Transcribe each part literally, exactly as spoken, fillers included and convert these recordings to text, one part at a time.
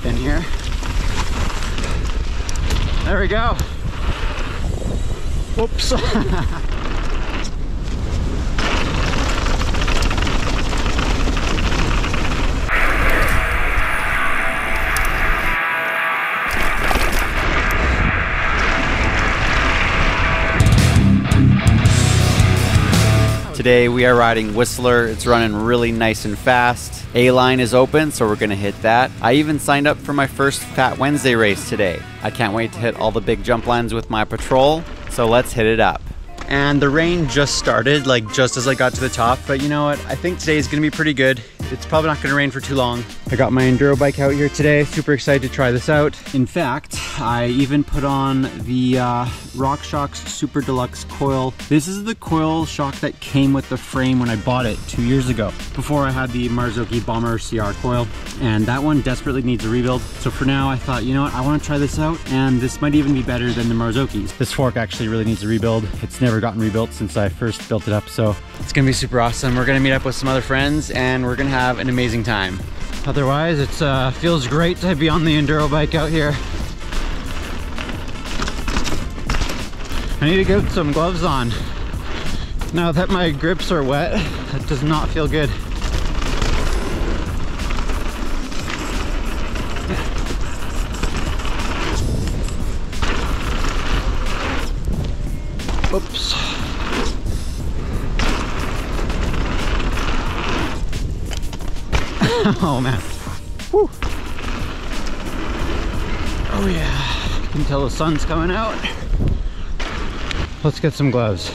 cut in here. There we go. Whoops. Today we are riding Whistler. It's running really nice and fast. A-line is open, so we're gonna hit that. I even signed up for my first Phat Wednesday race today. I can't wait to hit all the big jump lines with my patrol, so let's hit it up. And the rain just started, like just as I got to the top, but you know what? I think today's gonna be pretty good. It's probably not gonna rain for too long. I got my enduro bike out here today. Super excited to try this out. In fact, I even put on the uh, RockShox Super Deluxe coil. This is the coil shock that came with the frame when I bought it two years ago, before I had the Marzocchi Bomber C R coil, and that one desperately needs a rebuild. So for now, I thought, you know what? I wanna try this out, and this might even be better than the Marzocchis. This fork actually really needs a rebuild. It's never gotten rebuilt since I first built it up, so it's gonna be super awesome. We're gonna meet up with some other friends and we're gonna have an amazing time. Otherwise, it uh, feels great to be on the enduro bike out here. I need to get some gloves on. Now that my grips are wet, that does not feel good. Oops. Oh man. Whew. Oh yeah. You can tell the sun's coming out. Let's get some gloves.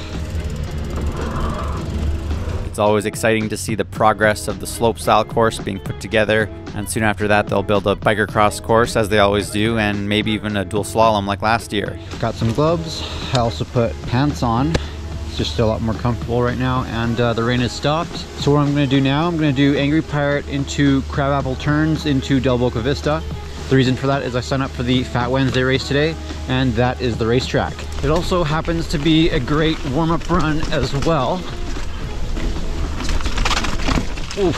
It's always exciting to see the progress of the slopestyle course being put together. And soon after that, they'll build a biker cross course as they always do, and maybe even a dual slalom like last year. Got some gloves. I also put pants on. It's just a lot more comfortable right now, and uh, the rain has stopped. So what I'm gonna do now, I'm gonna do Angry Pirate into Crab Apple Turns into Del Boca Vista. The reason for that is I signed up for the Phat Wednesday race today, and that is the racetrack. It also happens to be a great warm-up run as well. Ooh.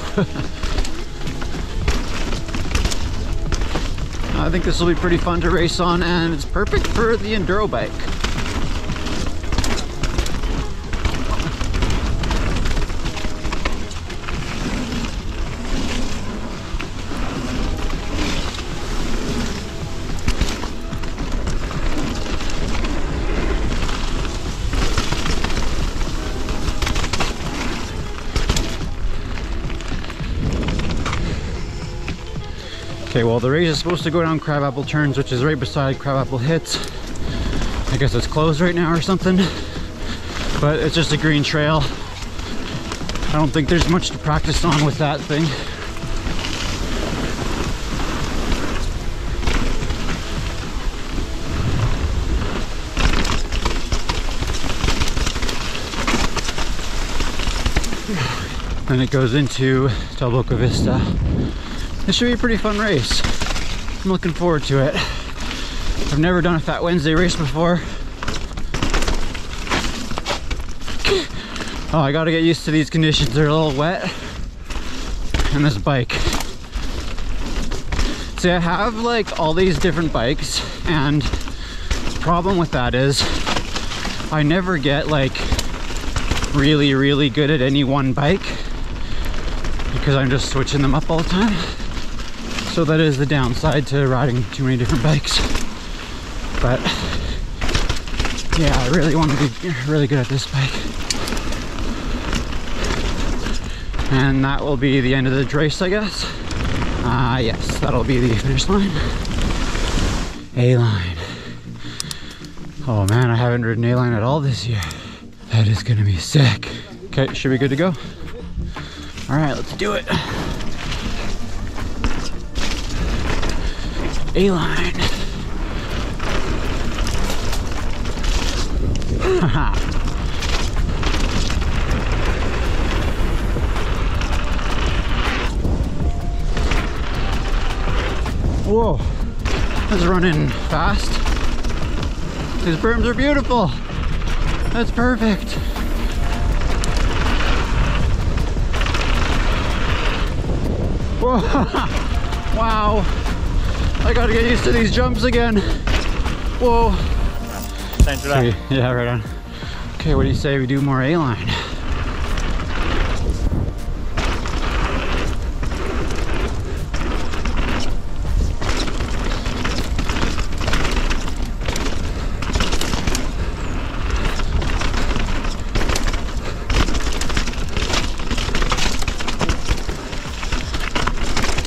I think this will be pretty fun to race on, and it's perfect for the enduro bike. Okay, well the race is supposed to go down Crabapple Turns, which is right beside Crabapple Hits. I guess it's closed right now or something, but it's just a green trail. I don't think there's much to practice on with that thing. Then it goes into Del Boca Vista. This should be a pretty fun race. I'm looking forward to it. I've never done a Phat Wednesday race before. Oh, I gotta get used to these conditions. They're a little wet. And this bike. See, I have like all these different bikes, and the problem with that is I never get like really, really good at any one bike because I'm just switching them up all the time. So that is the downside to riding too many different bikes. But yeah, I really want to be really good at this bike. And that will be the end of the race, I guess. Ah, uh, yes, that'll be the finish line. A-line. Oh man, I haven't ridden A-line at all this year. That is gonna be sick. Okay, should we be good to go? All right, let's do it. A-line. Whoa, that's running fast. These berms are beautiful. That's perfect. Whoa. Wow, I gotta get used to these jumps again. Whoa. Thanks for that. Okay, yeah, right on. Okay, what do you say we do more A-line?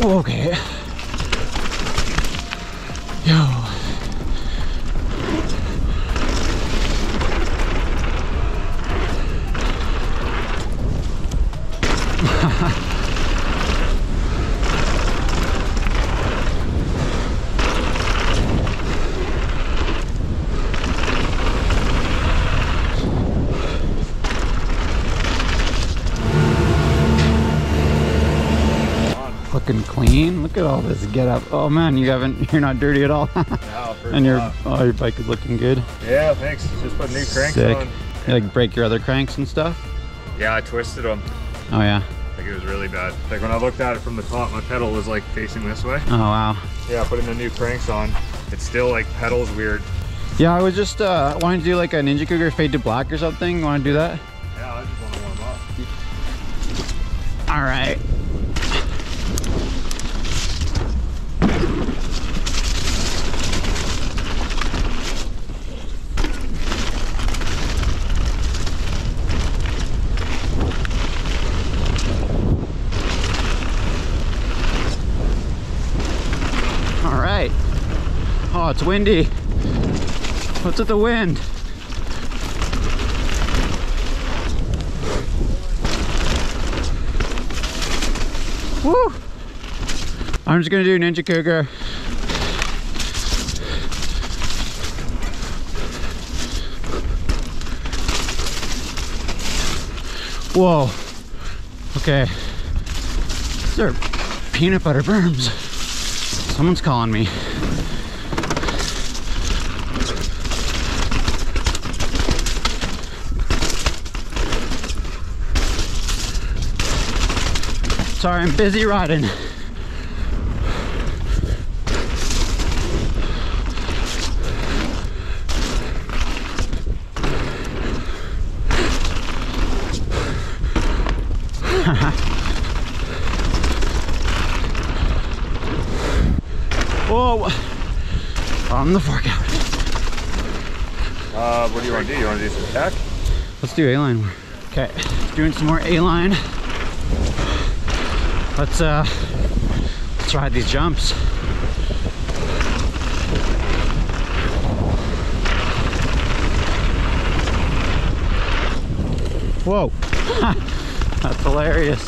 Okay. Yo. Clean. Look at all this get up. Oh man, you haven't. You're not dirty at all. No, and your off. Oh, your bike is looking good. Yeah, thanks. Just put new cranks Sick. on. You like break your other cranks and stuff? Yeah, I twisted them. Oh yeah. Like it was really bad. Like when I looked at it from the top, my pedal was like facing this way. Oh wow. Yeah, putting the new cranks on. It's still like pedals weird. Yeah, I was just uh, wanting to do like a Ninja Cougar fade to black or something. You want to do that? Yeah, I just want to warm up. All right. Oh, it's windy. What's with the wind? Woo! I'm just gonna do Ninja Cougar. Whoa. Okay. These are peanut butter berms. Someone's calling me. Sorry, I'm busy riding. Whoa! On the fork out. Uh, what do you want to do? You want to do some tack? Let's do A-line. Okay, doing some more A-line. Let's uh, let's ride these jumps. Whoa, that's hilarious.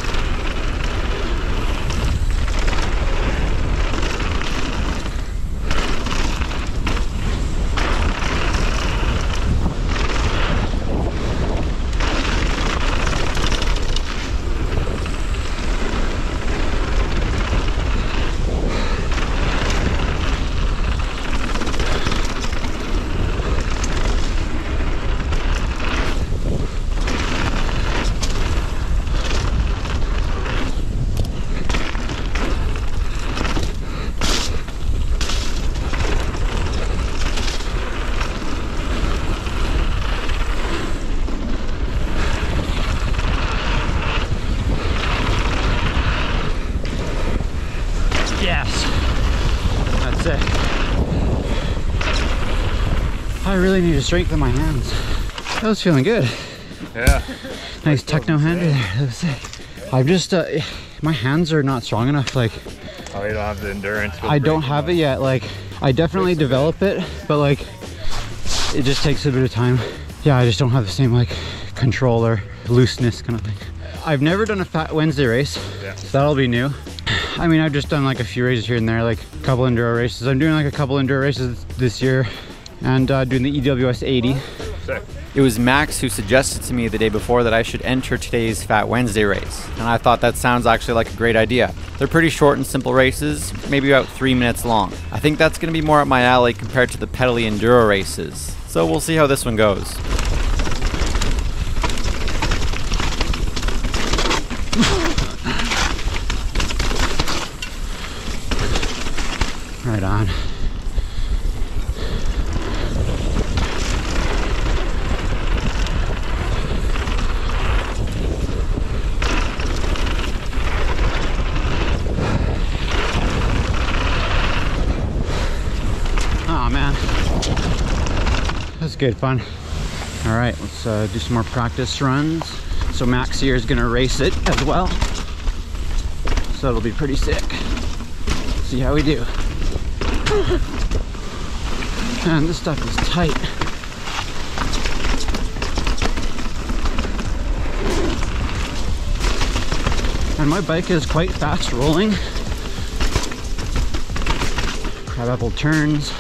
I really need to strengthen my hands. That was feeling good. Yeah. Nice techno hand there. That was sick. I've just, uh, my hands are not strong enough. Like, oh, you don't have the endurance. I don't have it yet. Like, I definitely develop it, but like, it just takes a bit of time. Yeah, I just don't have the same like control or looseness kind of thing. I've never done a Phat Wednesday race. Yeah. So that'll be new. I mean, I've just done like a few races here and there, like a couple enduro races. I'm doing like a couple enduro races this year. And uh, doing the E W S eighty. Sick. It was Max who suggested to me the day before that I should enter today's Phat Wednesday race. And I thought that sounds actually like a great idea. They're pretty short and simple races, maybe about three minutes long. I think that's going to be more up my alley compared to the pedally enduro races. So we'll see how this one goes. Right on. Oh man, that's good fun. All right, let's uh, do some more practice runs. So Max here is gonna race it as well. So it'll be pretty sick. See how we do. Man, this stuff is tight. And my bike is quite fast rolling. Crab Apple Turns.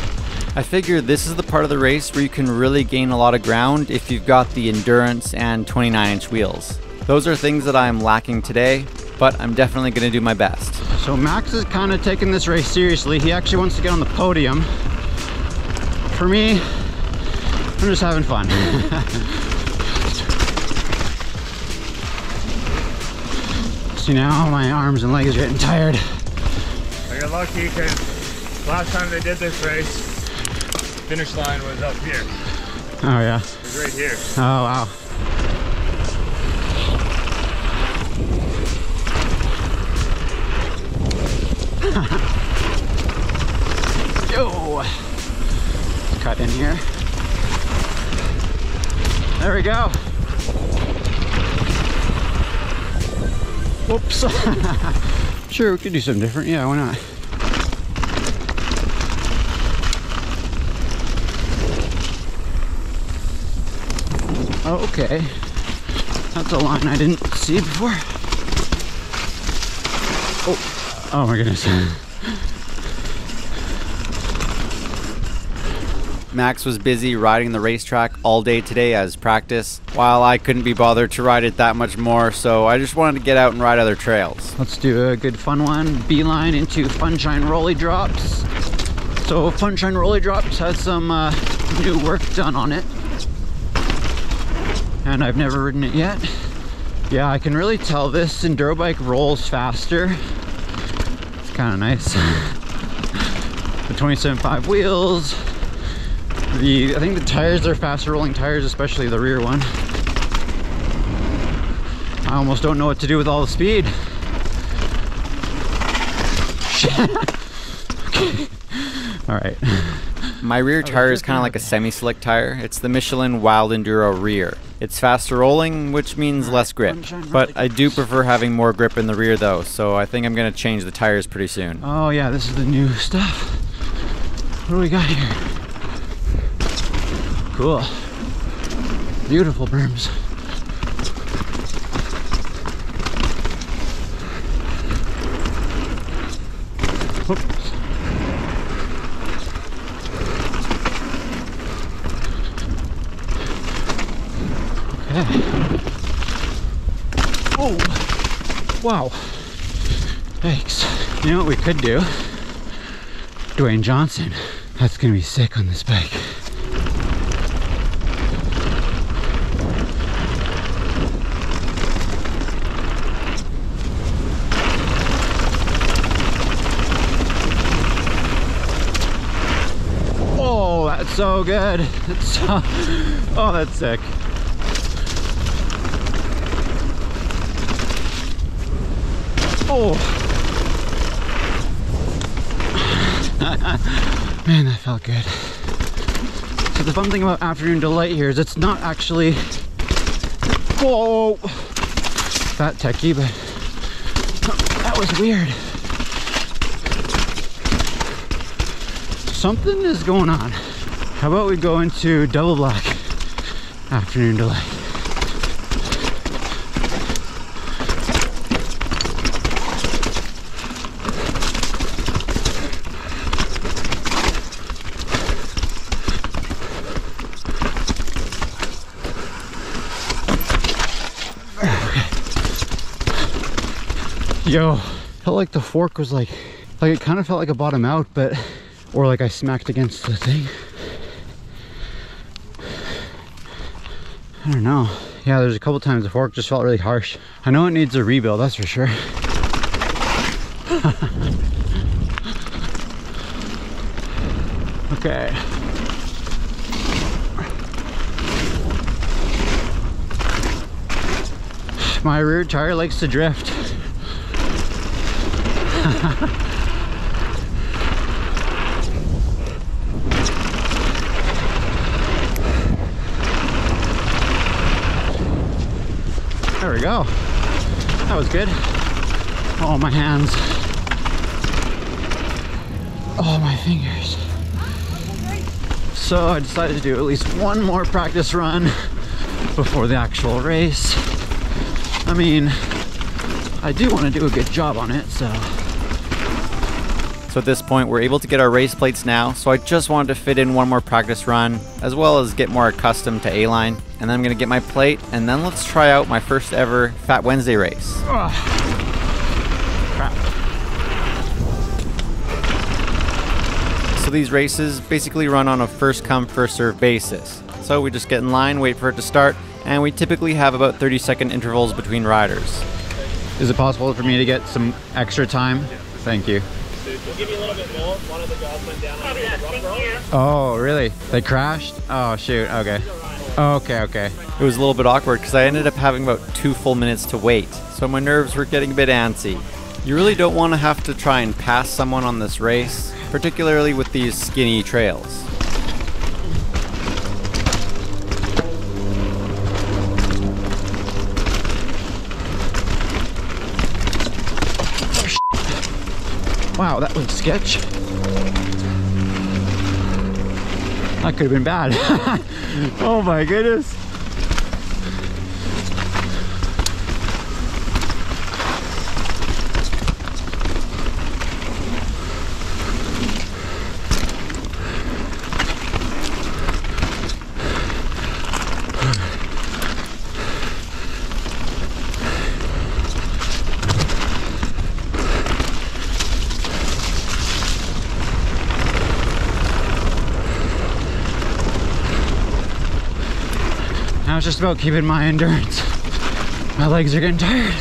I figure this is the part of the race where you can really gain a lot of ground if you've got the endurance and twenty-nine inch wheels. Those are things that I'm lacking today, but I'm definitely gonna do my best. So Max is kind of taking this race seriously. He actually wants to get on the podium. For me, I'm just having fun. See, now my arms and legs are getting tired. Well, you're lucky because last time they did this race, the finish line was up here. Oh yeah. It was right here. Oh wow. Yo! Cut in here. There we go. Whoops. Sure, we could do something different. Yeah, why not? Oh, okay. That's a line I didn't see before. Oh. Oh my goodness. Max was busy riding the racetrack all day today as practice, while I couldn't be bothered to ride it that much more, so I just wanted to get out and ride other trails. Let's do a good fun one. Beeline into Funshine Rolly Drops. So Funshine Rolly Drops has some uh, new work done on it. And I've never ridden it yet. Yeah, I can really tell this enduro bike rolls faster. Kind of nice. The twenty-seven point five wheels. The I think the tires are faster rolling tires, especially the rear one. I almost don't know what to do with all the speed. Okay. All right. My rear tire is kind of like a semi-slick tire. It's the Michelin Wild Enduro Rear. It's faster rolling, which means less grip, but I do prefer having more grip in the rear though, so I think I'm gonna change the tires pretty soon. Oh yeah, this is the new stuff. What do we got here? Cool. Beautiful berms. Oops. Oh, wow. Thanks. You know what we could do? Dwayne Johnson. That's gonna be sick on this bike. Oh, that's so good. That's so... Oh, that's sick. Oh. Man, that felt good. So the fun thing about Afternoon Delight here is it's not actually, whoa, that techie, but that was weird. Something is going on. How about we go into Double Black Afternoon Delight? Yo, felt like the fork was like, like it kind of felt like a bottom out, but, or like I smacked against the thing. I don't know. Yeah, there's a couple times the fork just felt really harsh. I know it needs a rebuild, that's for sure. Okay. My rear tire likes to drift. There we go. That was good. Oh, my hands. Oh, my fingers. So I decided to do at least one more practice run before the actual race. I mean, I do want to do a good job on it, so. So at this point, we're able to get our race plates now, so I just wanted to fit in one more practice run, as well as get more accustomed to A-line. And then I'm going to get my plate, and then let's try out my first ever Phat Wednesday race. Ugh. Crap. So these races basically run on a first come, first serve basis. So we just get in line, wait for it to start, and we typically have about thirty second intervals between riders. Is it possible for me to get some extra time? Thank you. We'll give you a little bit more. One of the guys went down on the rock. Oh, really? They crashed? Oh, shoot. Okay. Okay, okay. It was a little bit awkward because I ended up having about two full minutes to wait, so my nerves were getting a bit antsy. You really don't want to have to try and pass someone on this race, particularly with these skinny trails. Wow, that was sketch. That could have been bad. Oh my goodness. It's just about keeping my endurance. My legs are getting tired.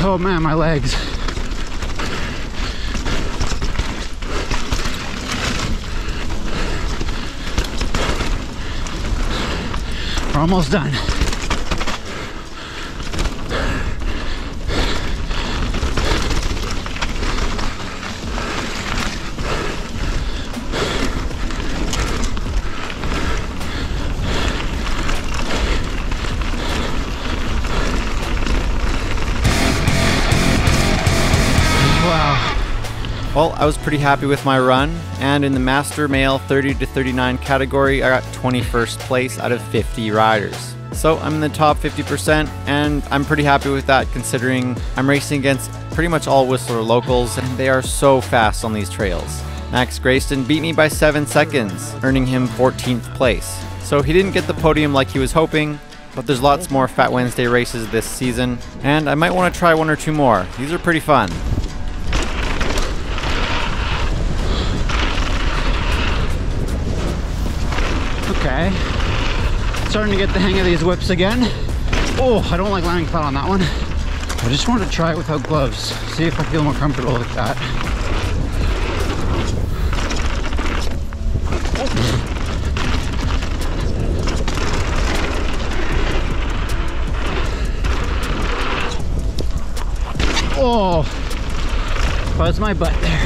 Oh man, my legs. We're almost done. Well, I was pretty happy with my run, and in the Master Male thirty to thirty-nine category, I got twenty-first place out of fifty riders. So I'm in the top fifty percent, and I'm pretty happy with that considering I'm racing against pretty much all Whistler locals, and they are so fast on these trails. Max Grayston beat me by seven seconds, earning him fourteenth place. So he didn't get the podium like he was hoping, but there's lots more Phat Wednesday races this season, and I might want to try one or two more. These are pretty fun. Okay, starting to get the hang of these whips again. Oh, I don't like landing flat on that one. I just wanted to try it without gloves, see if I feel more comfortable with that. Oh, buzzed my butt there.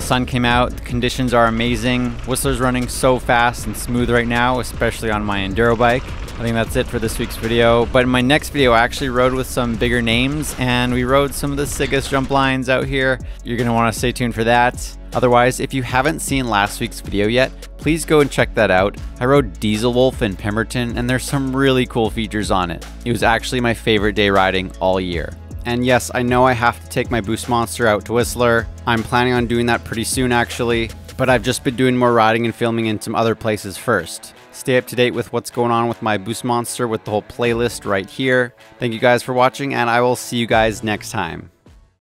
Sun came out, the conditions are amazing. Whistler's running so fast and smooth right now, especially on my enduro bike. I think that's it for this week's video, but in my next video I actually rode with some bigger names and we rode some of the sickest jump lines out here. You're gonna wanna stay tuned for that. Otherwise, if you haven't seen last week's video yet, please go and check that out. I rode Dieselwolf in Pemberton and there's some really cool features on it. It was actually my favorite day riding all year. And yes, I know I have to take my Boost Monster out to Whistler. I'm planning on doing that pretty soon actually, but I've just been doing more riding and filming in some other places first. Stay up to date with what's going on with my Boost Monster with the whole playlist right here. Thank you guys for watching and I will see you guys next time.